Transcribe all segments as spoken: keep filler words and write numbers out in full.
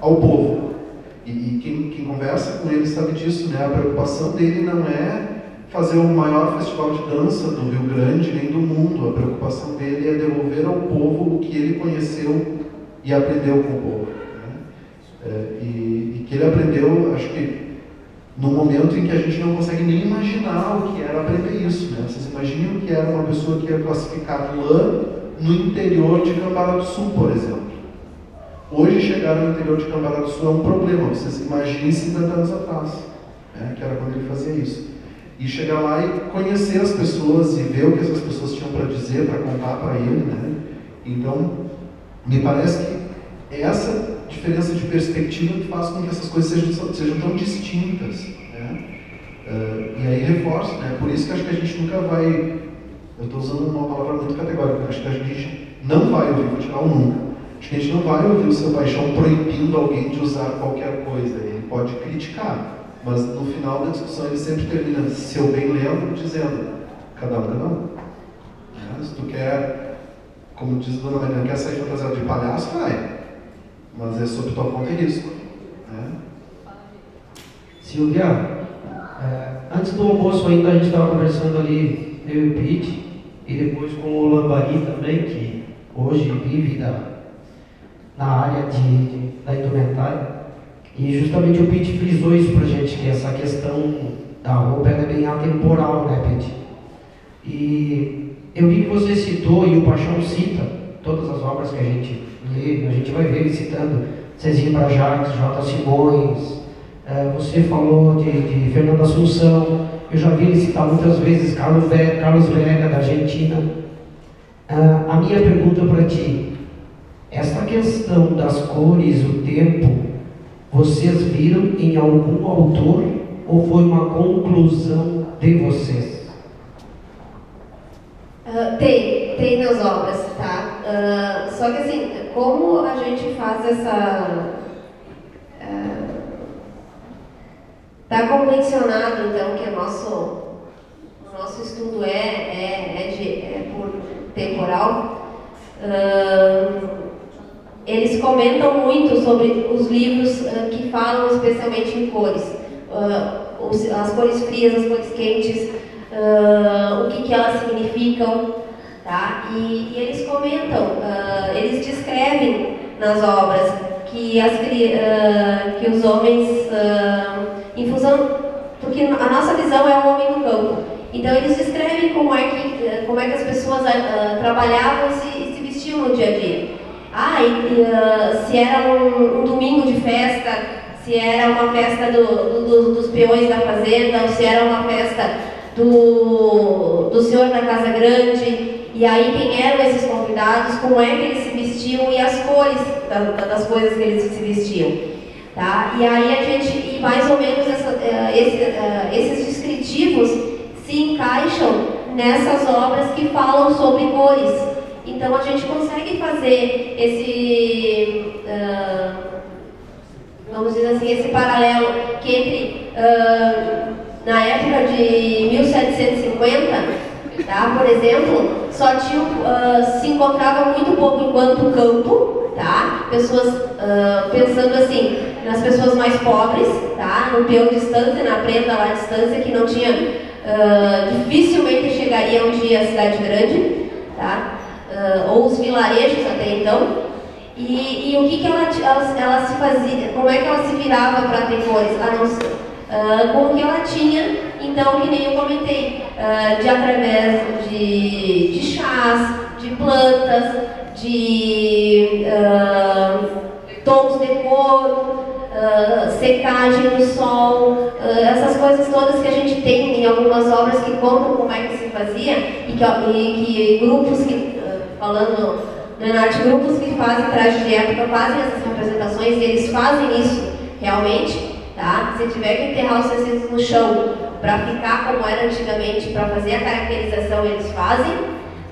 ao povo. E, e quem, quem conversa com ele sabe disso, né? A preocupação dele não é fazer o maior festival de dança do Rio Grande nem do mundo. A preocupação dele é devolver ao povo o que ele conheceu e aprendeu com o povo, né? É, e, e que ele aprendeu, acho que, num momento em que a gente não consegue nem imaginar o que era aprender isso, né? Vocês imaginam o que era uma pessoa que ia classificar lã no interior de Cambará do Sul, por exemplo. Hoje, chegar no interior de Cambará do Sul é um problema. Vocês imaginem cinquenta anos atrás, né? Que era quando ele fazia isso. E chegar lá e conhecer as pessoas e ver o que essas pessoas tinham para dizer, para contar para ele, né? Então, me parece que é essa diferença de perspectiva que faz com que essas coisas sejam, sejam tão distintas, né? Uh, e aí reforço, né? Por isso que acho que a gente nunca vai... Eu estou usando uma palavra muito categórica, acho que a gente não vai ouvir festival nunca. Acho que a gente não vai ouvir o seu Paixão proibindo alguém de usar qualquer coisa. Ele pode criticar, mas no final da discussão ele sempre termina, se eu bem lembro, dizendo cada um, cada um. É, se tu quer, como diz a Dona Marina, quer sair fantasiado de palhaço, vai. Mas é sobre tua conta e risco. Né? Silvia, é, antes do almoço ainda a gente estava conversando ali, eu e o Pete, e depois com o Lambari também, que hoje vive da, na área de, de, da indumentária. E justamente o Pete frisou isso pra gente, que essa questão da roupa é bem atemporal, né, Pete? E eu vi que você citou, e o Paixão cita, todas as obras que a gente lê, a gente vai ver ele citando, Cezinho Brajax, J. Simões, é, você falou de, de Fernando Assunção, eu já vi ele citar muitas vezes Carlos Vega, Carlos Vega da Argentina. É, a minha pergunta para ti, essa questão das cores, o tempo, vocês viram em algum autor ou foi uma conclusão de vocês? Uh, tem, tem nas obras, tá? Uh, só que assim, como a gente faz essa... Uh, tá convencionado, então, que o nosso, o nosso estudo é, é, é, de, é por temporal. Uh, Eles comentam muito sobre os livros uh, que falam especialmente em cores, uh, os, as cores frias, as cores quentes, uh, o que, que elas significam, tá? E, e eles comentam, uh, eles descrevem nas obras que, as, uh, que os homens, uh, em função, porque a nossa visão é o homem no campo, então eles descrevem como é que, como é que as pessoas uh, trabalhavam e se, e se vestiam no dia a dia. Ah, e, uh, se era um, um domingo de festa, se era uma festa do, do, dos peões da fazenda, ou se era uma festa do, do senhor da casa grande, e aí quem eram esses convidados, como é que eles se vestiam e as cores da, das coisas que eles se vestiam, tá? E aí a gente, e mais ou menos essa, uh, esse, uh, esses descritivos se encaixam nessas obras que falam sobre cores. Então a gente consegue fazer esse, uh, vamos dizer assim, esse paralelo que entre, uh, na época de mil setecentos e cinquenta, tá, por exemplo, só tinha, uh, se encontrava muito pouco enquanto campo, tá, pessoas uh, pensando assim, nas pessoas mais pobres, tá, no peão de estância, na prenda lá de estância, que não tinha, uh, dificilmente chegaria um dia à cidade grande, tá. Uh, ou os vilarejos até então, e, e o que, que ela, ela, ela se fazia, como é que ela se virava para ter cores, a não ser, uh, como que ela tinha, então, que nem eu comentei, uh, de através de, de chás, de plantas, de uh, tons de couro, uh, secagem no sol, uh, essas coisas todas que a gente tem em algumas obras que contam como é que se fazia, e que, e, que grupos que falando, né, de grupos que fazem traje de época, fazem essas representações e eles fazem isso realmente, tá? Se tiver que enterrar os tecidos no chão para ficar como era antigamente, para fazer a caracterização, eles fazem,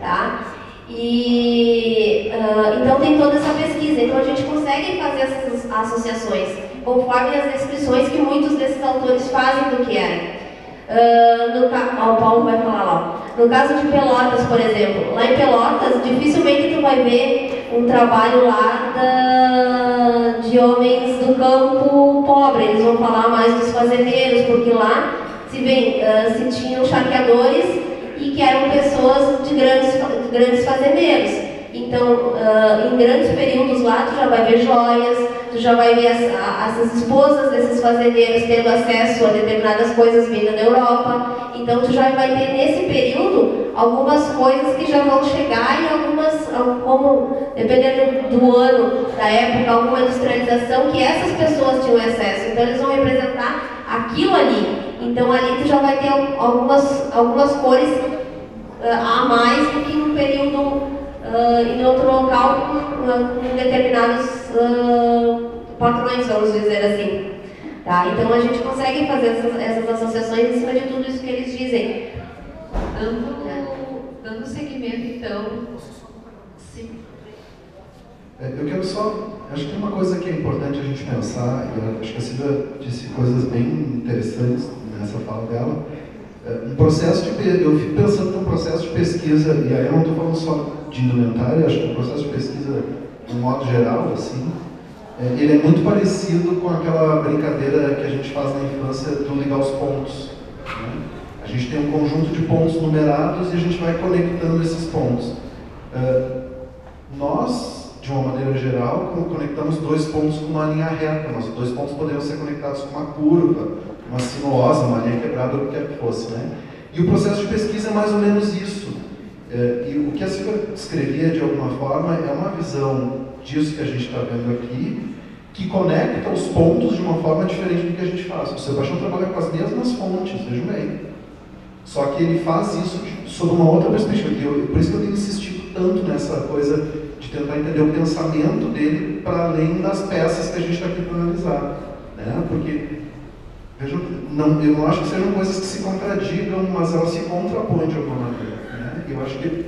tá? E uh, então tem toda essa pesquisa, então a gente consegue fazer essas associações conforme as descrições que muitos desses autores fazem do que era. Uh, no ca... oh, o Paulo vai falar lá. No caso de Pelotas, por exemplo, lá em Pelotas dificilmente tu vai ver um trabalho lá da, de homens do campo pobre. Eles vão falar mais dos fazendeiros, porque lá se, bem, uh, se tinham charqueadores e que eram pessoas de grandes, grandes fazendeiros. Então, uh, em grandes períodos lá, tu já vai ver joias, tu já vai ver as, a, as esposas desses fazendeiros tendo acesso a determinadas coisas vindo da Europa. Então, tu já vai ter nesse período algumas coisas que já vão chegar e algumas, como, dependendo do ano, da época, alguma industrialização que essas pessoas tinham acesso. Então, eles vão representar aquilo ali. Então, ali tu já vai ter algumas, algumas cores uh, a mais do que no período... Uh, em outro local com, com determinados uh, patrões, vamos dizer assim. Tá? Então a gente consegue fazer essas, essas associações em cima de tudo isso que eles dizem. Dando, é. dando seguimento, então. Sim. Eu quero só. Acho que tem uma coisa que é importante a gente pensar, e acho que a Silvia disse coisas bem interessantes nessa fala dela. Um processo de, eu fico pensando num processo de pesquisa, e aí eu não estou falando só de indumentária, acho que o processo de pesquisa, de um modo geral, assim, ele é muito parecido com aquela brincadeira que a gente faz na infância do ligar os pontos. Né? A gente tem um conjunto de pontos numerados e a gente vai conectando esses pontos. Nós, de uma maneira geral, conectamos dois pontos com uma linha reta, mas dois pontos poderiam ser conectados com uma curva, uma sinuosa, uma linha quebrada, o que quer que fosse, né? E o processo de pesquisa é mais ou menos isso. É, e o que a Silvia descrevia, de alguma forma, é uma visão disso que a gente está vendo aqui, que conecta os pontos de uma forma diferente do que a gente faz. O Sebastião trabalha com as mesmas fontes, vejam bem. Só que ele faz isso sob uma outra perspectiva. Eu, por isso que eu tenho insistido tanto nessa coisa de tentar entender o pensamento dele para além das peças que a gente está aqui para analisar, né? Porque... Não, eu não acho que sejam coisas que se contradigam, mas elas se contrapõem de alguma maneira. Né? Eu acho que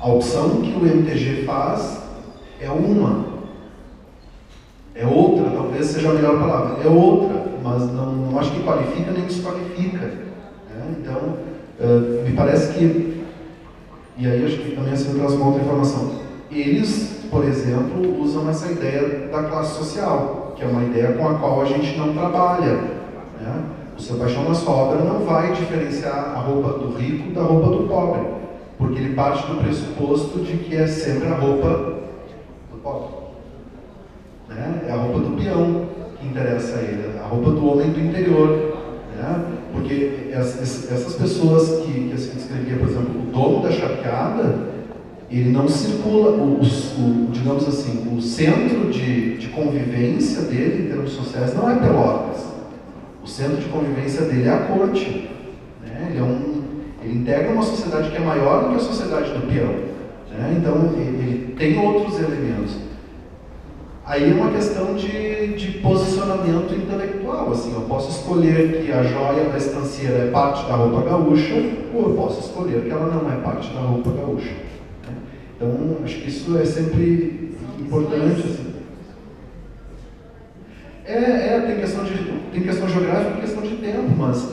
a opção que o M T G faz é uma, é outra, talvez seja a melhor palavra, é outra, mas não, não acho que qualifica nem desqualifica. Né? Então, uh, me parece que, e aí acho que também a Silvia traz uma outra informação, eles, por exemplo, usam essa ideia da classe social, que é uma ideia com a qual a gente não trabalha. Né? O Sebastião, na sua obra, não vai diferenciar a roupa do rico da roupa do pobre, porque ele parte do pressuposto de que é sempre a roupa do pobre. Né? É a roupa do peão que interessa a ele, a roupa do homem do interior. Né? Porque essas pessoas que, que assim descrevia, por exemplo, o dono da charqueada, ele não circula, o, o, digamos assim, o centro de, de convivência dele, em termos sociais, não é Pelotas. O centro de convivência dele é a corte. Né? Ele, é um, ele integra uma sociedade que é maior do que a sociedade do peão. Né? Então, ele, ele tem outros elementos. Aí é uma questão de, de posicionamento intelectual. Assim, eu posso escolher que a joia da estancieira é parte da roupa gaúcha, ou eu posso escolher que ela não é parte da roupa gaúcha. Né? Então, acho que isso é sempre importante. Assim. É, é tem, questão de, tem questão geográfica e questão de tempo, mas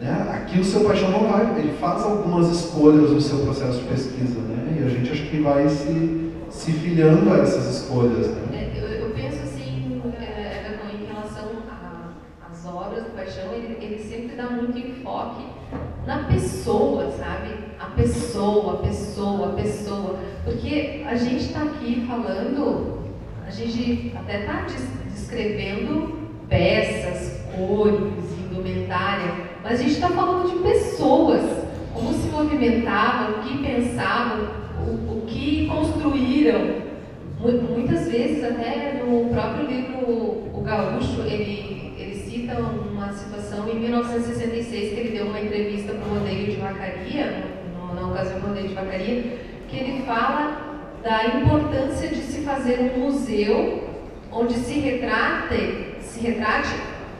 né, aqui o seu Paixão não vai, ele faz algumas escolhas no seu processo de pesquisa, né? E a gente acho que vai se, se filiando a essas escolhas. Né? É, eu, eu penso assim, é, em relação às obras do Paixão, ele, ele sempre dá muito enfoque na pessoa, sabe? A pessoa, a pessoa, a pessoa. Porque a gente está aqui falando, a gente até está descrevendo peças, cores, indumentária, mas a gente está falando de pessoas, como se movimentavam, o que pensavam, o, o que construíram. Muitas vezes, até no próprio livro O Gaúcho, ele, ele cita uma situação em mil novecentos e sessenta e seis, que ele deu uma entrevista para o Rodeio de Vacaria, na ocasião do Rodeio de Vacaria, que ele fala da importância de se fazer um museu onde se retrate, se retrate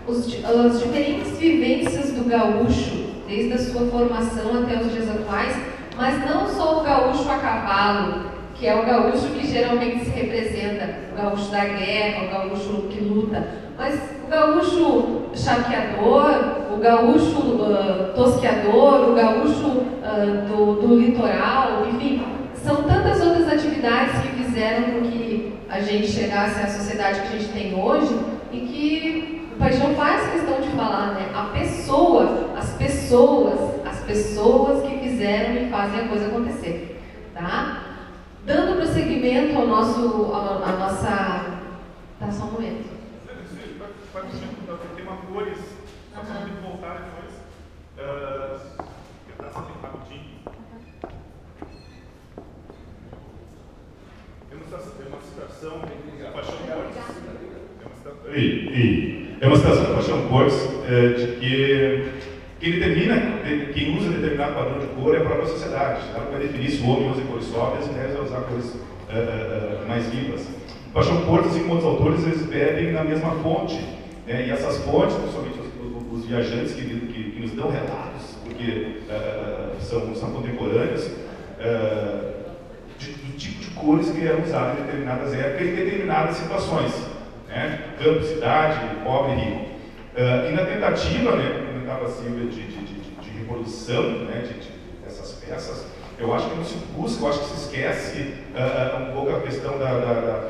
os, as diferentes vivências do gaúcho, desde a sua formação até os dias atuais, mas não só o gaúcho a cavalo, que é o gaúcho que geralmente se representa, o gaúcho da guerra, o gaúcho que luta, mas o gaúcho charqueador, o gaúcho uh, tosqueador, o gaúcho uh, do, do litoral, enfim, são tantas outras atividades que fizeram fizeram com que a gente chegasse à sociedade que a gente tem hoje e que o Paixão faz questão de falar, né? A pessoa, as pessoas, as pessoas que fizeram e fazem a coisa acontecer, tá? Dando prosseguimento ao nosso, a, a nossa... Tá, só um momento. Tem uma cores, só pra gente voltar depois. Vou tentar ser rapidinho. É uma citação do Paixão Cortes. É uma citação do Paixão Cortes de que... que ele termina, quem usa determinado padrão de cor é a própria sociedade. Tá? Vai definir se o homem usa cores sóbrias, as mulheres vão usar cores uh, uh, mais vivas. Paixão Cortes, assim como outros autores, eles bebem na mesma fonte. Né? E essas fontes, principalmente os, os, os viajantes que, que, que nos dão relatos, porque uh, são, são contemporâneos, uh, de, do tipo de cores que eram usadas em determinadas épocas e em determinadas situações. Né? Campo, cidade, pobre, rico. Uh, e na tentativa, né? Silvia, de, de, de, de reprodução, né, de, de, dessas peças, eu acho que não se busca, eu acho que se esquece uh, um pouco a questão da, da, da,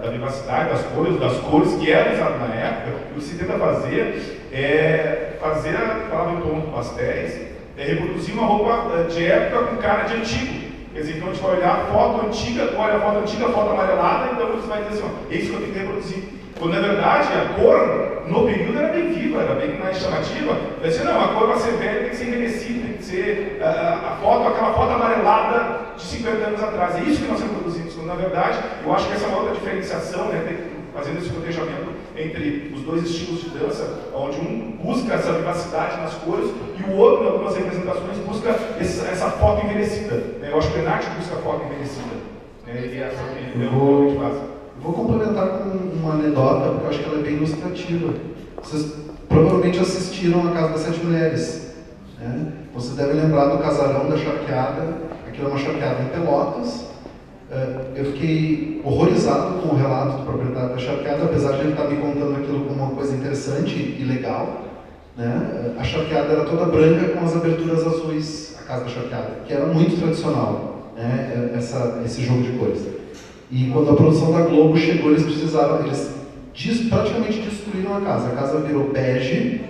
da vivacidade das cores, das cores que eram usadas na época. O que se tenta fazer é fazer a palavra em torno de pastéis, é reproduzir uma roupa de época com cara de antigo. Quer dizer, então a gente vai olhar a foto antiga, olha a foto antiga, a foto amarelada, então você vai dizer assim, ó, é isso que eu tenho que reproduzir. Quando, na verdade, a cor, no período, era bem viva, era bem mais chamativa. Eu disse, não, a cor para ser velha tem que ser envelhecida, tem que ser uh, a foto, aquela foto amarelada de cinquenta anos atrás. É isso que nós reproduzimos. Quando, na verdade, eu acho que essa outra diferenciação, né, fazendo esse protejamento entre os dois estilos de dança, onde um busca essa vivacidade nas cores e o outro, em algumas representações, busca essa, essa foto envelhecida. Né? Eu acho que o Penati busca a foto envelhecida. Né? E essa que eu vou fazer. Vou complementar com uma anedota, porque eu acho que ela é bem ilustrativa. Vocês provavelmente assistiram a Casa das Sete Mulheres. Né? Vocês devem lembrar do casarão da charqueada. Aquilo é uma charqueada em Pelotas. Eu fiquei horrorizado com o relato do proprietário da charqueada, apesar de ele estar me contando aquilo como uma coisa interessante e legal. Né? A charqueada era toda branca com as aberturas azuis, a Casa da Charqueada, que era muito tradicional, né? Essa, esse jogo de cores. E quando a produção da Globo chegou, eles precisaram, eles des, praticamente destruíram a casa. A casa virou bege,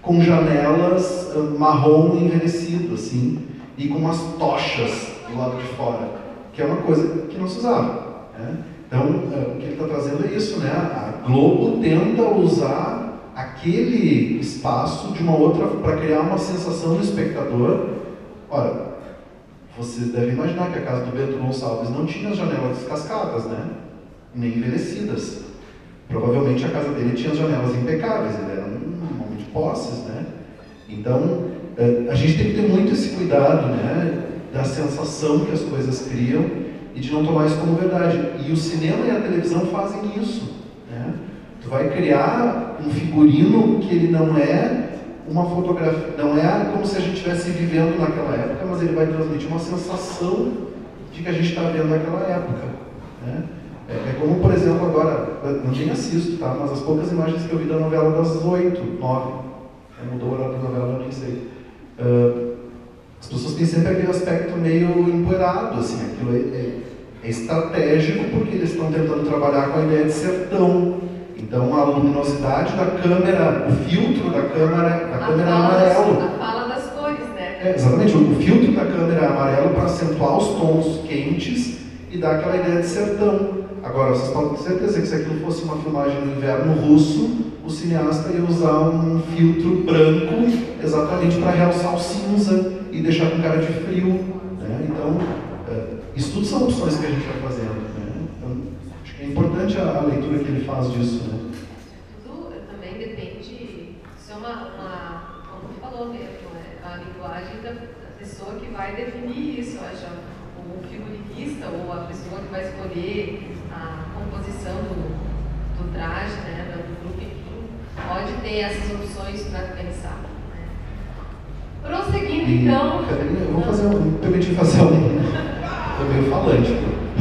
com janelas uh, marrom envelhecido, assim, e com umas tochas do lado de fora, que é uma coisa que não se usava. Né? Então, uh, o que ele está trazendo é isso, né? A Globo tenta usar aquele espaço de uma outra, para criar uma sensação no espectador. Olha, vocês devem imaginar que a casa do Beto Gonçalves não tinha as janelas descascadas, né? Nem envelhecidas. Provavelmente a casa dele tinha as janelas impecáveis, ele era um homem de posses, né? Então, a gente tem que ter muito esse cuidado, né? Da sensação que as coisas criam e de não tomar isso como verdade. E o cinema e a televisão fazem isso, né? Tu vai criar um figurino que ele não é... uma fotografia, não é como se a gente estivesse vivendo naquela época, mas ele vai transmitir uma sensação de que a gente está vendo naquela época. Né? É, é como, por exemplo, agora, não tinha assisto, tá? Mas as poucas imagens que eu vi da novela das oito, nove, né? Mudou o horário da novela, eu nem sei. Uh, as pessoas têm sempre aquele aspecto meio empoeirado, assim, aquilo é, é, é estratégico porque eles estão tentando trabalhar com a ideia de sertão. Então, a luminosidade da câmera, o filtro da câmera, da a câmera fala, amarelo. A fala das cores, né? É, exatamente, o filtro da câmera amarelo para acentuar os tons quentes e dar aquela ideia de sertão. Agora, vocês podem ter certeza que se aquilo fosse uma filmagem no inverno russo, o cineasta ia usar um filtro branco exatamente para realçar o cinza e deixar com cara de frio. Né? Então, é, isso tudo são opções que a gente vai fazendo. É importante a leitura que ele faz disso, né? Tudo também depende, isso é uma, uma como tu falou mesmo, né? A linguagem da, da pessoa que vai definir isso, eu acho, o figurinista ou a pessoa que vai escolher a composição do, do traje, né? Do grupo, enfim, pode ter essas opções para pensar. Né? Prosseguindo e, então... Carolina, eu vou fazer um, permitir fazer um... Estou meio falante, né?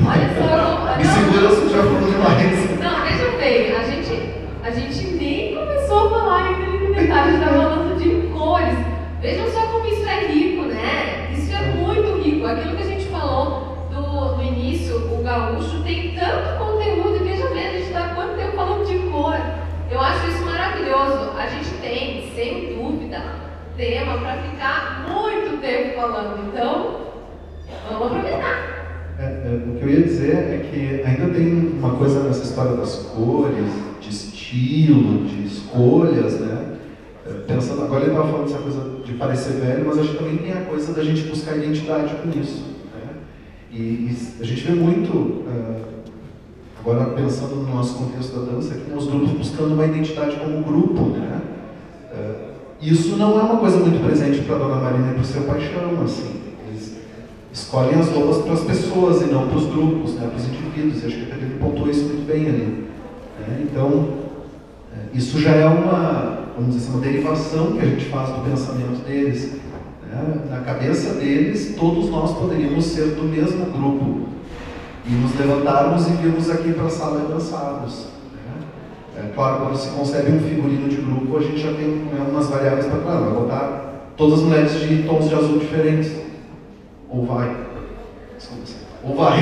Olha só, me segura, eu já falou demais. Não, veja bem, a gente, a gente nem começou a falar em preliminaridade, a gente está falando de cores. Vejam só como isso é rico, né? Isso é muito rico. Aquilo que a gente falou do, do início, isso, o gaúcho tem tanto conteúdo, veja bem, a gente está há quanto tempo falando de cor. Eu acho isso maravilhoso. A gente tem, sem dúvida, tema para ficar muito tempo falando. Então, vamos aproveitar. É, é, o que eu ia dizer é que ainda tem uma coisa nessa história das cores, de estilo, de escolhas, né? Pensando, agora ele estava falando dessa coisa de parecer velho, mas acho que também tem a coisa da gente buscar identidade com isso, né? E, e a gente vê muito, uh, agora pensando no nosso contexto da dança, que tem os grupos buscando uma identidade como grupo, né? Uh, isso não é uma coisa muito presente para a Dona Marina e para o seu Paixão, assim. Escolhem as roupas para as pessoas e não para os grupos, né, para os indivíduos. E acho que até ele pontuou isso muito bem ali. Né? Então, isso já é uma, vamos dizer, uma derivação que a gente faz do pensamento deles. Né? Na cabeça deles, todos nós poderíamos ser do mesmo grupo e nos levantarmos e virmos aqui para a sala dançados. Né? É claro, quando se concebe um figurino de grupo, a gente já tem, né, umas variáveis para claro, botar todas as mulheres de tons de azul diferentes. Ou vai, desculpa, ou vai,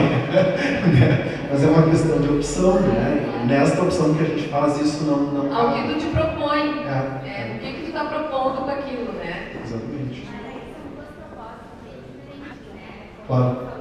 mas é uma questão de opção, né? Nesta opção que a gente faz, isso não... não... Ao que tu te propõe, é. É, o que, que tu está propondo com aquilo, né? Exatamente. Claro.